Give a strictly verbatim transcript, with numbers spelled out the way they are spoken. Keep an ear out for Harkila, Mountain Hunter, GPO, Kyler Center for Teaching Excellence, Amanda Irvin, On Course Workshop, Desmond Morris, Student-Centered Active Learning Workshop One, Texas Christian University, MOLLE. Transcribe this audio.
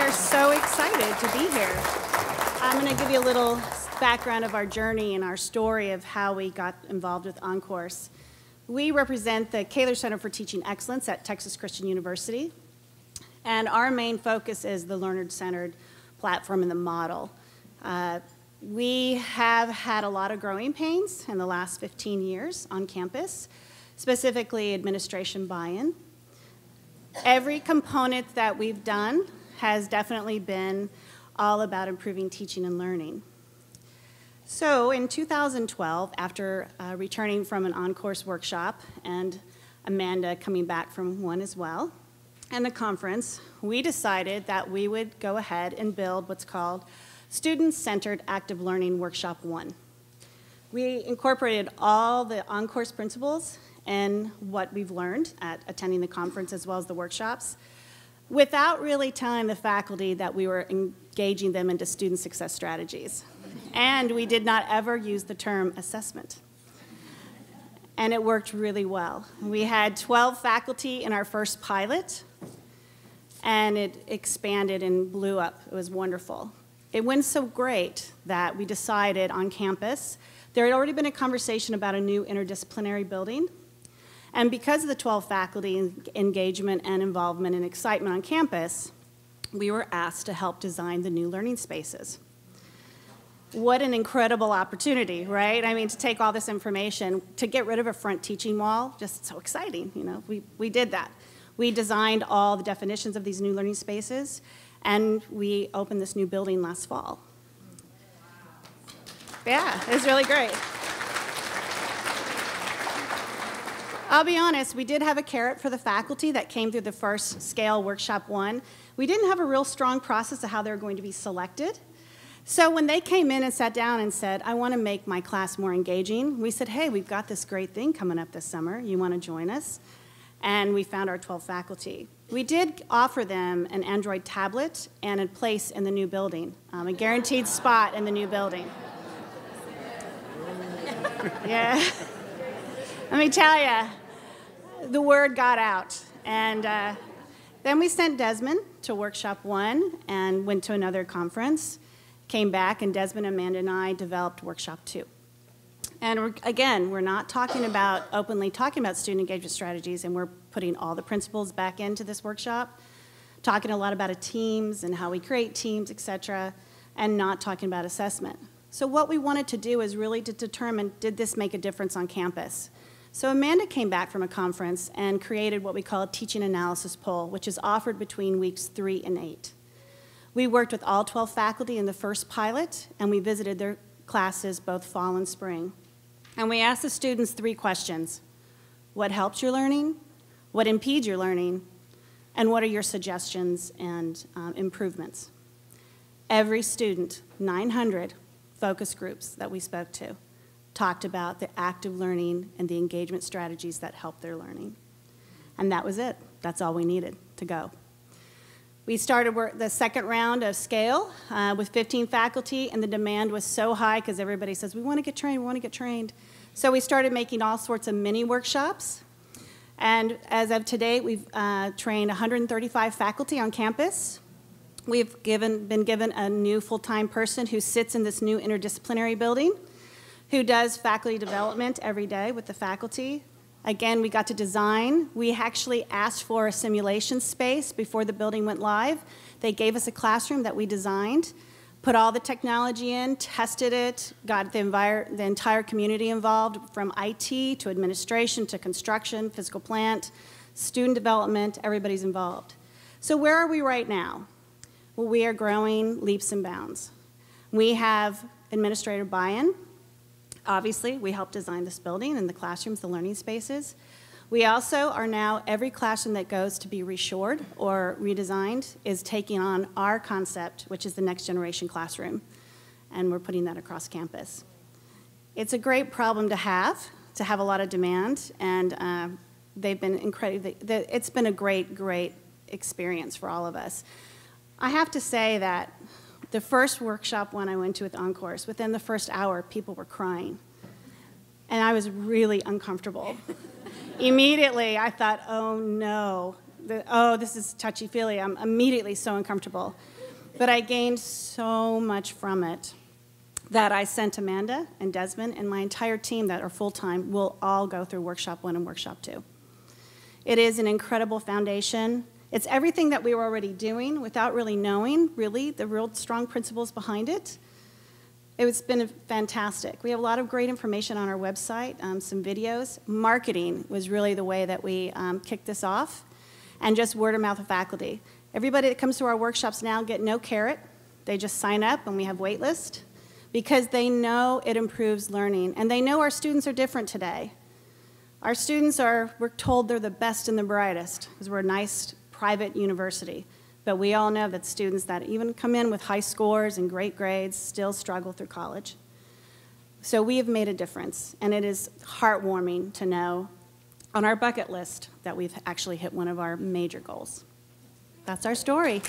are so excited to be here. I'm going to give you a little background of our journey and our story of how we got involved with On Course. We represent the Kyler Center for Teaching Excellence at Texas Christian University, and our main focus is the learner-centered platform and the model. Uh, we have had a lot of growing pains in the last fifteen years on campus, specifically administration buy-in. Every component that we've done has definitely been all about improving teaching and learning. So in two thousand twelve, after uh, returning from an on-course workshop and Amanda coming back from one as well, and a conference, we decided that we would go ahead and build what's called Student-Centered Active Learning Workshop One. We incorporated all the on-course principles and what we've learned at attending the conference as well as the workshops, without really telling the faculty that we were engaging them into student success strategies. And we did not ever use the term assessment. And it worked really well. We had twelve faculty in our first pilot, and it expanded and blew up. It was wonderful. It went so great that we decided on campus, there had already been a conversation about a new interdisciplinary building. And because of the twelve faculty engagement and involvement and excitement on campus, we were asked to help design the new learning spaces. What an incredible opportunity, right? I mean, to take all this information, to get rid of a front teaching wall, just so exciting, you know, we, we did that. We designed all the definitions of these new learning spaces, and we opened this new building last fall. Yeah, it was really great. I'll be honest, we did have a carrot for the faculty that came through the first scale workshop one. We didn't have a real strong process of how they were going to be selected. So when they came in and sat down and said, I want to make my class more engaging, we said, hey, we've got this great thing coming up this summer. You want to join us? And we found our twelve faculty. We did offer them an Android tablet and a place in the new building, um, a guaranteed spot in the new building. Yeah. Let me tell you, the word got out. And uh, then we sent Desmond to workshop one and went to another conference. Came back, and Desmond, Amanda, and I developed workshop two. And we're, again, we're not talking about openly talking about student engagement strategies, and we're putting all the principles back into this workshop, talking a lot about a teams and how we create teams, et cetera, and not talking about assessment. So what we wanted to do is really to determine, did this make a difference on campus? So Amanda came back from a conference and created what we call a teaching analysis poll, which is offered between weeks three and eight. We worked with all twelve faculty in the first pilot, and we visited their classes both fall and spring. And we asked the students three questions. What helps your learning? What impedes your learning? And what are your suggestions and um, improvements? Every student, nine hundred focus groups that we spoke to, talked about the active learning and the engagement strategies that help their learning. And that was it. That's all we needed to go. We started work the second round of scale uh, with fifteen faculty, and the demand was so high because everybody says, we want to get trained, we want to get trained. So we started making all sorts of mini workshops. And as of today, we've uh, trained one hundred thirty-five faculty on campus. We've given, been given a new full-time person who sits in this new interdisciplinary building, who does faculty development every day with the faculty. Again, we got to design. We actually asked for a simulation space before the building went live. They gave us a classroom that we designed, put all the technology in, tested it, got the, the entire community involved, from I T to administration to construction, physical plant, student development, everybody's involved. So where are we right now? Well, we are growing leaps and bounds. We have administrator buy-in. Obviously, we helped design this building and the classrooms, the learning spaces. We also are now, every classroom that goes to be reshored or redesigned is taking on our concept, which is the next generation classroom, and we're putting that across campus. It's a great problem to have, to have a lot of demand, and uh, they've been incredible. It's been a great, great experience for all of us. I have to say that the first workshop one I went to with On Course, within the first hour, people were crying. And I was really uncomfortable. Immediately, I thought, oh no, the, oh, this is touchy-feely. I'm immediately so uncomfortable. But I gained so much from it that I sent Amanda and Desmond and my entire team that are full-time will all go through Workshop One and Workshop Two. It is an incredible foundation. It's everything that we were already doing without really knowing, really, the real strong principles behind it. It's been fantastic. We have a lot of great information on our website, um, some videos. Marketing was really the way that we um, kicked this off, and just word of mouth of faculty. Everybody that comes to our workshops now get no carrot. They just sign up, and we have wait list, because they know it improves learning, and they know our students are different today. Our students are, we're told they're the best and the brightest, because we're a nice private university. But we all know that students that even come in with high scores and great grades still struggle through college. So we have made a difference, and it is heartwarming to know on our bucket list that we've actually hit one of our major goals. That's our story.